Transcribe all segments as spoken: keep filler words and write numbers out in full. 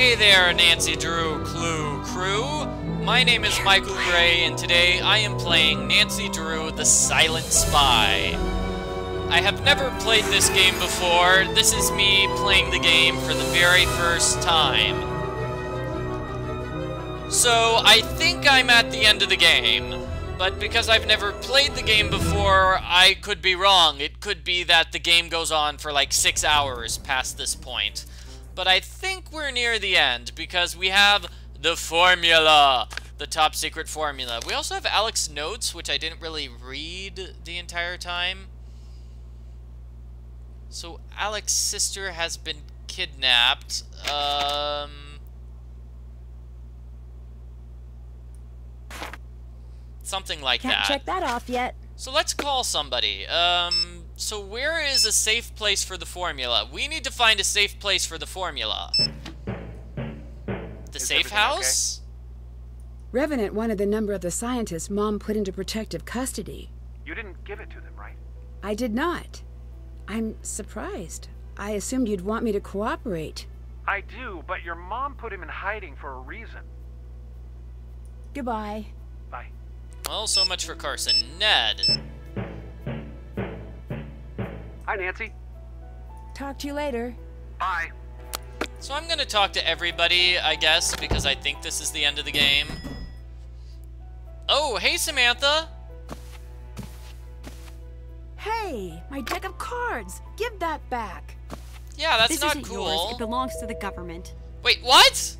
Hey there, Nancy Drew Clue Crew. My name is Michael Gray, and today I am playing Nancy Drew the Silent Spy. I have never played this game before. This is me playing the game for the very first time. So, I think I'm at the end of the game. But because I've never played the game before, I could be wrong. It could be that the game goes on for like six hours past this point. But I think we're near the end, because we have the formula, the top secret formula. We also have Alex's notes, which I didn't really read the entire time. So Alex's sister has been kidnapped. Um, something like that. Can't check that off yet. So let's call somebody. Um... So where is a safe place for the formula? We need to find a safe place for the formula. The is safe house? Okay? Revenant wanted the number of the scientist Mom put into protective custody. You didn't give it to them, right? I did not. I'm surprised. I assumed you'd want me to cooperate. I do, but your mom put him in hiding for a reason. Goodbye. Bye. Well, so much for Carson. Ned. Hi, Nancy. Talk to you later. Bye. So I'm gonna talk to everybody, I guess, because I think this is the end of the game. Oh, hey, Samantha. Hey, my deck of cards. Give that back. Yeah, that's this not isn't cool. Yours. It belongs to the government. Wait, what?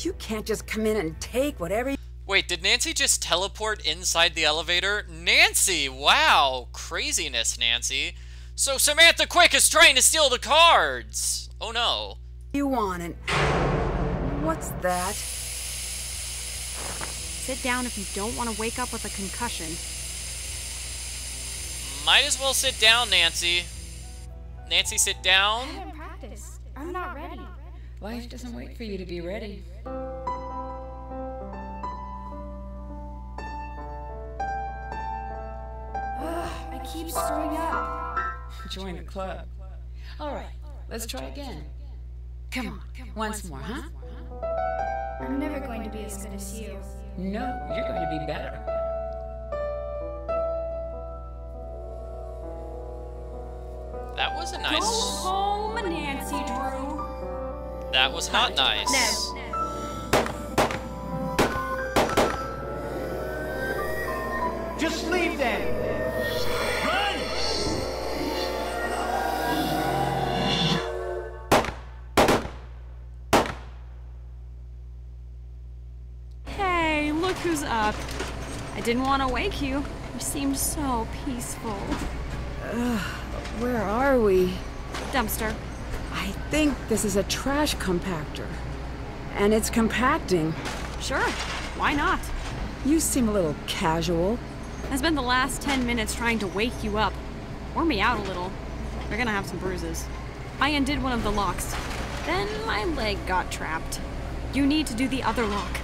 You can't just come in and take whatever. Wait, did Nancy just teleport inside the elevator? Nancy! Wow! Craziness, Nancy. So Samantha Quick is trying to steal the cards! Oh no. You want it. What's that? Sit down if you don't want to wake up with a concussion. Might as well sit down, Nancy. Nancy, sit down. I haven't practiced. I'm not ready. Life doesn't wait for you to be ready. Keep screwing up. Join the club. All right, let's try again. Come on, come on. Once, once more, huh? I'm never going to be as good as you. No, you're going to be better. That was a nice. Go home, Nancy Drew. That was not nice. No. Just leave them. Who's up? I didn't want to wake you. You seemed so peaceful. Ugh, where are we? Dumpster. I think this is a trash compactor. And it's compacting. Sure. Why not? You seem a little casual. I spent the last ten minutes trying to wake you up. Wore me out a little. You're gonna have some bruises. I undid one of the locks. Then my leg got trapped. You need to do the other lock.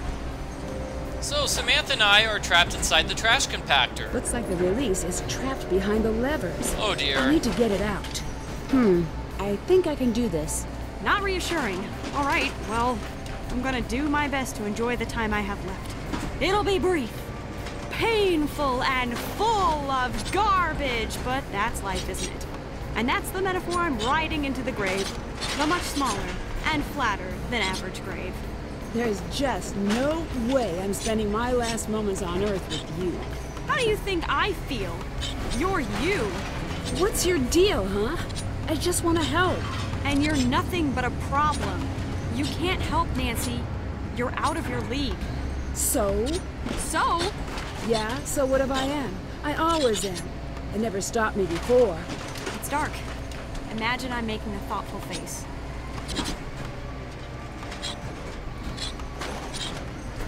So, Samantha and I are trapped inside the trash compactor. Looks like the release is trapped behind the levers. Oh dear. I need to get it out. Hmm, I think I can do this. Not reassuring. All right, well, I'm gonna do my best to enjoy the time I have left. It'll be brief, painful, and full of garbage, but that's life, isn't it? And that's the metaphor I'm riding into the grave. The much smaller and flatter than average grave. There's just no way I'm spending my last moments on Earth with you. How do you think I feel? You're you. What's your deal, huh? I just want to help. And you're nothing but a problem. You can't help, Nancy. You're out of your league. So? So? Yeah, so what if I am? I always am. It never stopped me before. It's dark. Imagine I'm making a thoughtful face.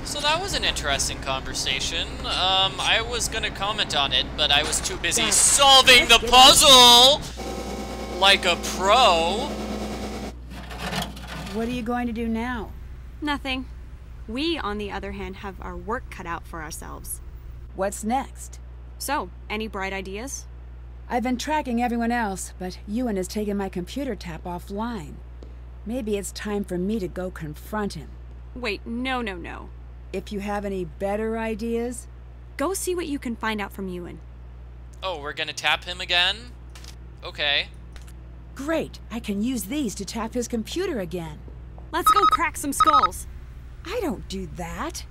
So that was an interesting conversation. Um, I was gonna comment on it, but I was too busy solving the puzzle like a pro. What are you going to do now? Nothing. We, on the other hand, have our work cut out for ourselves. What's next? So, any bright ideas? I've been tracking everyone else, but Ewan has taken my computer tap offline. Maybe it's time for me to go confront him. Wait, no, no, no. If you have any better ideas? Go see what you can find out from Ewan. Oh, we're gonna tap him again? Okay. Great, I can use these to tap his computer again. Let's go crack some skulls. I don't do that.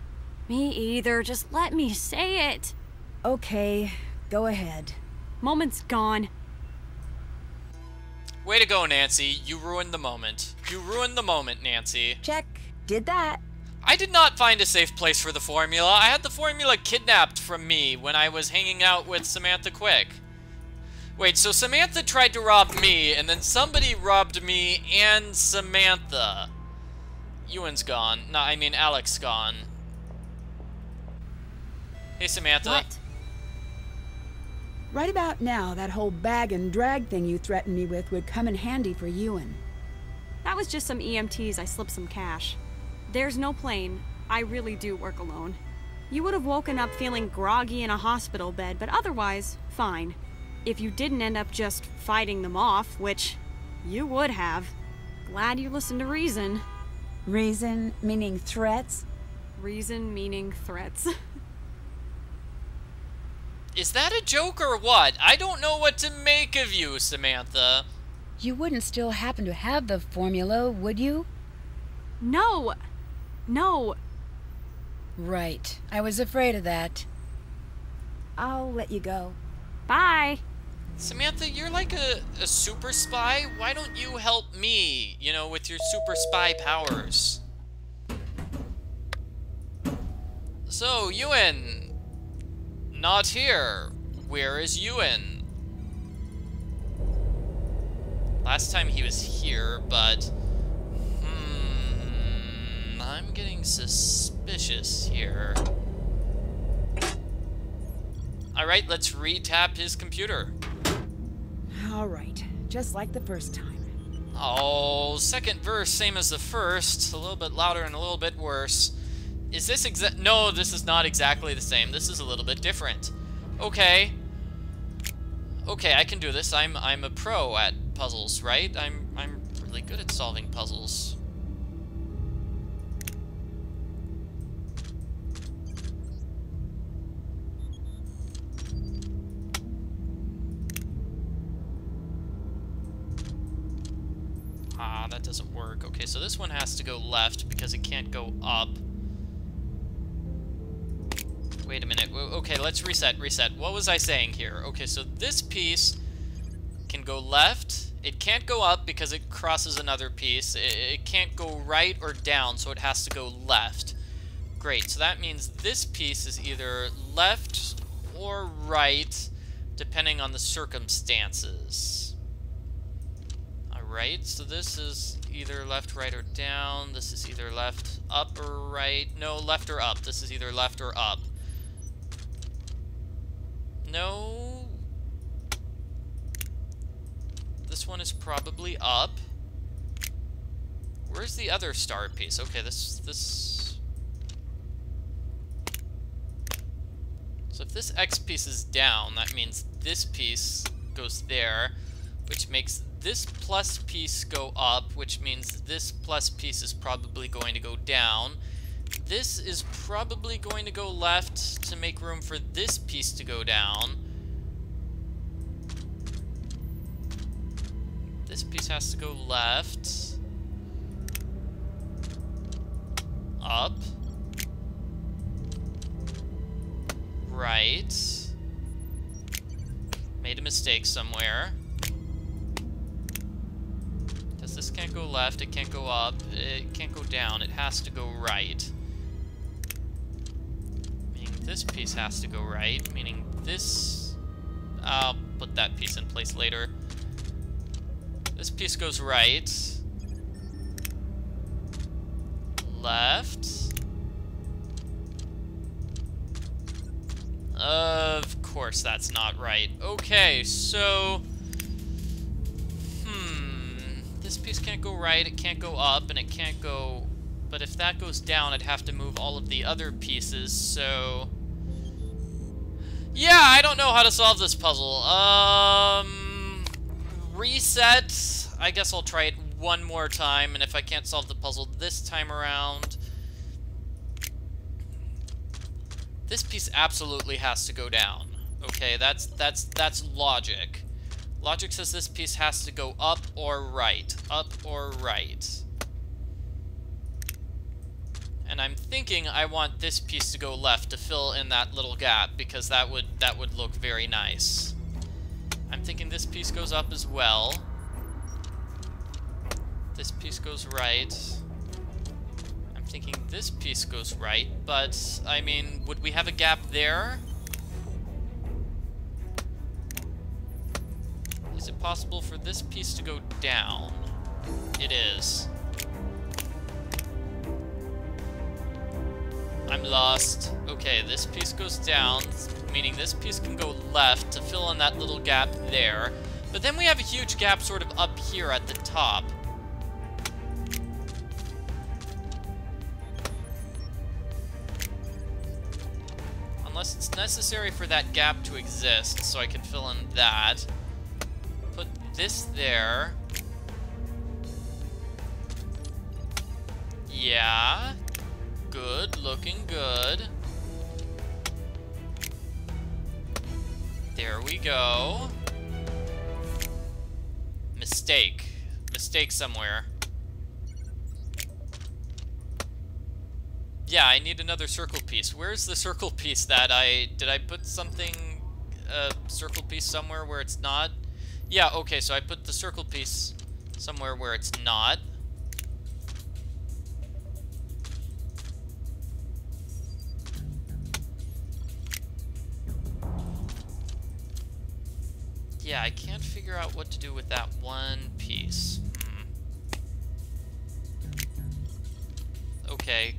Me either, just let me say it. Okay, go ahead. Moment's gone. Way to go, Nancy. You ruined the moment. You ruined the moment, Nancy. Check. Did that. I did not find a safe place for the formula. I had the formula kidnapped from me when I was hanging out with Samantha Quick. Wait, so Samantha tried to rob me, and then somebody robbed me and Samantha. Ewan's gone. No, I mean Alex's gone. Hey, Samantha. What? Right about now, that whole bag and drag thing you threatened me with would come in handy for Ewan. That was just some E M Ts. I slipped some cash. There's no plane. I really do work alone. You would have woken up feeling groggy in a hospital bed, but otherwise, fine. If you didn't end up just fighting them off, which you would have. Glad you listened to reason. Reason meaning threats? Reason meaning threats. Is that a joke or what? I don't know what to make of you, Samantha. You wouldn't still happen to have the formula, would you? No. No. Right. I was afraid of that. I'll let you go. Bye. Samantha, you're like a, a super spy. Why don't you help me, you know, with your super spy powers? So, Ewan. Not here. Where is Ewan? Last time he was here, but... Hmm... I'm getting suspicious here. Alright, let's re-tap his computer. Alright, just like the first time. Oh, second verse, same as the first. A little bit louder and a little bit worse. Is this exact? No, this is not exactly the same. This is a little bit different. Okay. Okay, I can do this. I'm I'm a pro at puzzles, right? I'm I'm really good at solving puzzles. Ah, that doesn't work. Okay, so this one has to go left because it can't go up. Wait a minute. Okay, let's reset, reset. What was I saying here? Okay, so this piece can go left. It can't go up because it crosses another piece. It, it can't go right or down, so it has to go left. Great, so that means this piece is either left or right, depending on the circumstances. Right, so this is either left, right, or down. This is either left, up, or right. No, left or up. This is either left or up. No. This one is probably up. Where's the other star piece? Okay, this... this. So if this X piece is down, that means this piece goes there, which makes this plus piece go up, which means this plus piece is probably going to go down. This is probably going to go left to make room for this piece to go down. This piece has to go left. Up. Right. Made a mistake somewhere. This can't go left, it can't go up, it can't go down, it has to go right. Meaning this piece has to go right, meaning this... I'll put that piece in place later. This piece goes right. Left. Of course that's not right. Okay, so... This piece can't go right, it can't go up, and it can't go... But if that goes down, I'd have to move all of the other pieces, so... Yeah, I don't know how to solve this puzzle. Um... Reset? I guess I'll try it one more time, and if I can't solve the puzzle this time around... This piece absolutely has to go down. Okay, that's that's that's logic. Logic says this piece has to go up or right. Up or right. And I'm thinking I want this piece to go left to fill in that little gap, because that would that would look very nice. I'm thinking this piece goes up as well. This piece goes right. I'm thinking this piece goes right, but I mean, would we have a gap there? Is it possible for this piece to go down? It is. I'm lost. Okay, this piece goes down, meaning this piece can go left to fill in that little gap there. But then we have a huge gap sort of up here at the top. Unless it's necessary for that gap to exist, so I can fill in that. Put this there. Yeah. Good, looking good. There we go. Mistake. Mistake somewhere. Yeah, I need another circle piece. Where's the circle piece that I... Did I put something... A circle piece somewhere where it's not? Yeah, okay, so I put the circle piece somewhere where it's not. Yeah, I can't figure out what to do with that one piece. Hmm. Okay.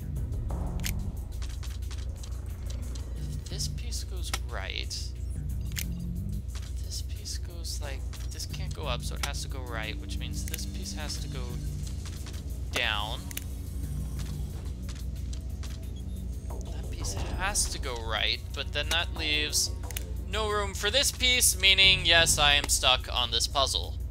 If this piece goes right, this piece goes like, this can't go up, so it has to go right, which means this piece has to go down. That piece has to go right, but then that leaves... no room for this piece, meaning, yes, I am stuck on this puzzle.